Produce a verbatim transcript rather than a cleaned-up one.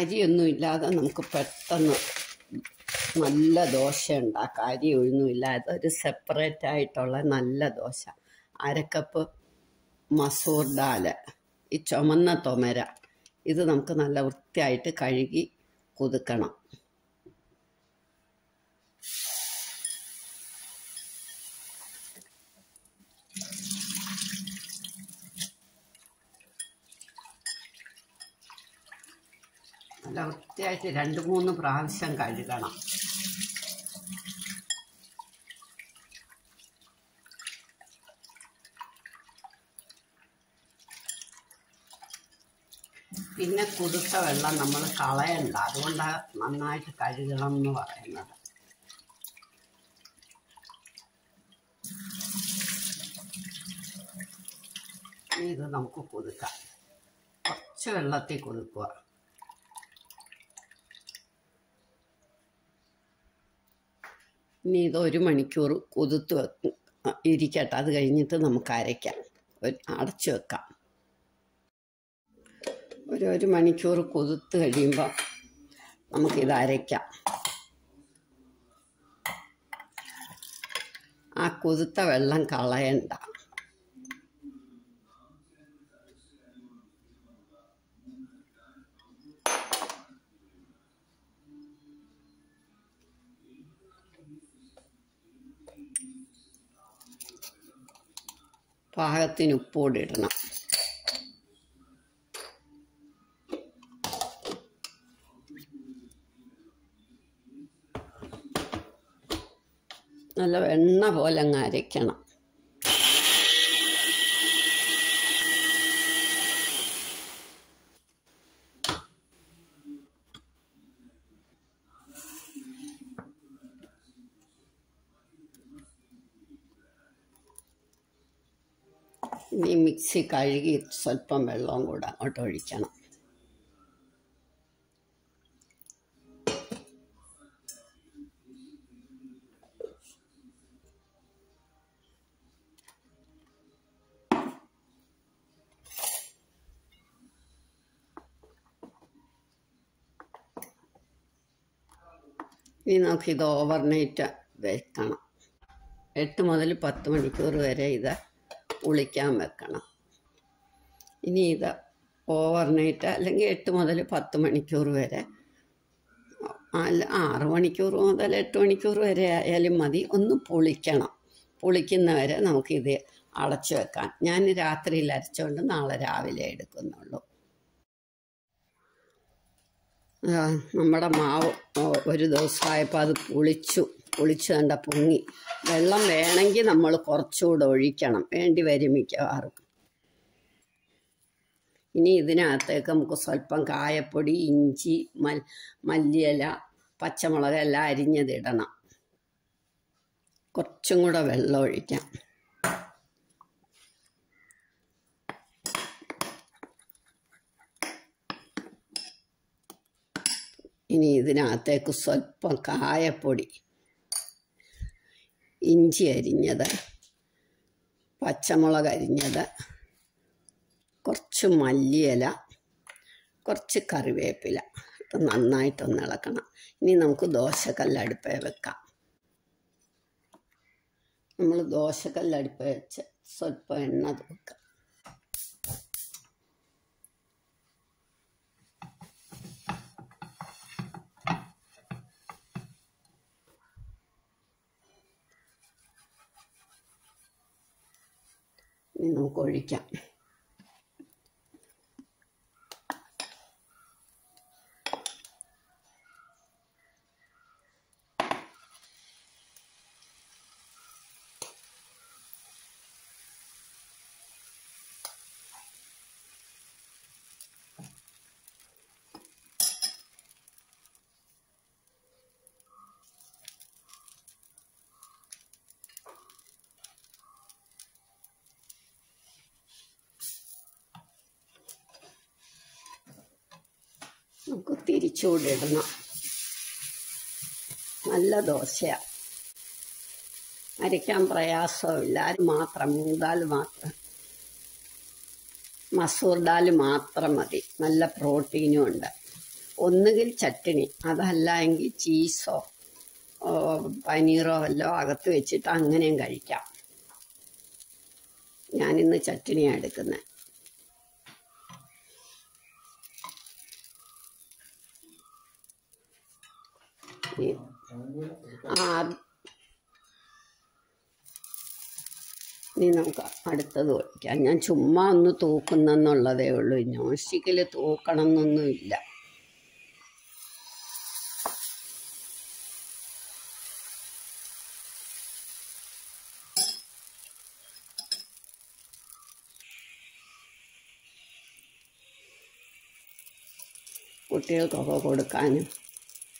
അരിയൊന്നുമില്ലാതെ നമുക്ക് പെട്ടെന്ന് നല്ല ദോശ ഉണ്ടാക്കാം. അരി ഒന്നുമില്ലാതെ ഒരു സെപ്പറേറ്റ് ആയിട്ടുള്ള നല്ല ദോശ. അരക്കപ്പ് മസൂർ ദാല്, ഈ ചുമന്ന തൊമര, ഇത് നമുക്ക് നല്ല വൃത്തിയായിട്ട് കഴുകി കുതുക്കണം. നല്ല വൃത്തിയായിട്ട് രണ്ട് മൂന്ന് പ്രാവശ്യം കഴുകണം. പിന്നെ കുടുത്ത വെള്ളം നമ്മൾ കളയണ്ട, അതുകൊണ്ടാണ് നന്നായിട്ട് കഴുകണം എന്ന് പറയുന്നത്. ഇത് നമുക്ക് കുതുക്കാം, കുറച്ച് വെള്ളത്തിൽ കുതുക്കുക. ഇനി ഇത് ഒരു മണിക്കൂർ കുതിർത്ത് വെക്കും, ഇരിക്കട്ടെ. അത് കഴിഞ്ഞിട്ട് നമുക്ക് അരയ്ക്കാം, അടച്ചു വെക്കാം. ഒരു ഒരു മണിക്കൂർ കുതിർത്ത് കഴിയുമ്പോൾ നമുക്കിത് അരയ്ക്കാം. ആ കുതിർത്ത വെള്ളം കളയണ്ട. പാകത്തിന് ഉപ്പോടിടണം. നല്ല എണ്ണ പോലെ അങ്ങ് അരയ്ക്കണം. ഇനി മിക്സി കഴുകി സ്വല്പം വെള്ളവും കൂടെ അങ്ങോട്ട് ഒഴിക്കണം. ഇനി നമുക്കിത് ഓവർനൈറ്റ് വെക്കണം. എട്ട് മുതൽ പത്ത് മണിക്കൂർ വരെ ഇത് ഉളിക്കാൻ വെക്കണം. ഇനി ഇത് ഓവർനൈറ്റ് അല്ലെങ്കിൽ എട്ട് മുതൽ പത്ത് മണിക്കൂർ വരെ, അല്ല ആറ് മണിക്കൂർ മുതൽ എട്ട് മണിക്കൂർ വരെ ആയാലും മതി. ഒന്ന് പുളിക്കണം. പുളിക്കുന്നവരെ നമുക്കിത് അടച്ചു വെക്കാം. ഞാൻ രാത്രിയിൽ അരച്ചുകൊണ്ട് നാളെ രാവിലെ എടുക്കുന്നുള്ളൂ. നമ്മുടെ മാവ് ഒരു ദിവസമായപ്പോൾ അത് പുളിച്ചു പുളിച്ചു കണ്ട പൊങ്ങി. വെള്ളം വേണമെങ്കിൽ നമ്മൾ കുറച്ചുകൂടെ ഒഴിക്കണം, വേണ്ടി വരും മിക്കവാറും. ഇനി ഇതിനകത്തേക്ക് നമുക്ക് സ്വല്പം കായപ്പൊടി, ഇഞ്ചി, മൽ മല്ലിയില, പച്ചമുളക് എല്ലാം അരിഞ്ഞതിടണം. കുറച്ചും കൂടെ വെള്ളം ഒഴിക്കാം. ഇനി ഇതിനകത്തേക്ക് സ്വല്പം കായപ്പൊടി, ഇഞ്ചി അരിഞ്ഞത്, പച്ചമുളക് അരിഞ്ഞത്, കുറച്ച് മല്ലിയില, കുറച്ച് കറിവേപ്പില. ഇത് നന്നായിട്ടൊന്ന് ഇളക്കണം. ഇനി നമുക്ക് ദോശക്കല്ലടുപ്പേ വെക്കാം. നമ്മൾ ദോശക്കല്ലടുപ്പ് വെച്ച് സ്വല്പം എണ്ണ തൂക്കാം. ഇനി നമുക്ക് ഒഴിക്കാം. നമുക്ക് തിരിച്ചുകൂടിടണം. നല്ല ദോശയാണ്, അരയ്ക്കാൻ പ്രയാസമില്ല. അത് മാത്രം മൂന്നാല് മാത്രം മസൂർ ദാല് മാത്രം മതി. നല്ല പ്രോട്ടീനും ഉണ്ട്. ഒന്നുകിൽ ചട്നി അതല്ല എങ്കിൽ ചീസോ പനീറോ വല്ലതും അകത്ത് വെച്ചിട്ട് അങ്ങനെയും കഴിക്കാം. ഞാനിന്ന് ചട്നിയാണ് എടുക്കുന്നത്. ഇനി നമുക്ക് അടുത്തത് ഒഴിക്കാം. ഞാൻ ചുമ്മാ ഒന്ന് തൂക്കുന്നെന്നുള്ളതേ ഉള്ളൂ, നോൺ സ്റ്റിക്കിൽ തൂക്കണം എന്നൊന്നുമില്ല. കുട്ടികൾക്കൊക്കെ കൊടുക്കാനും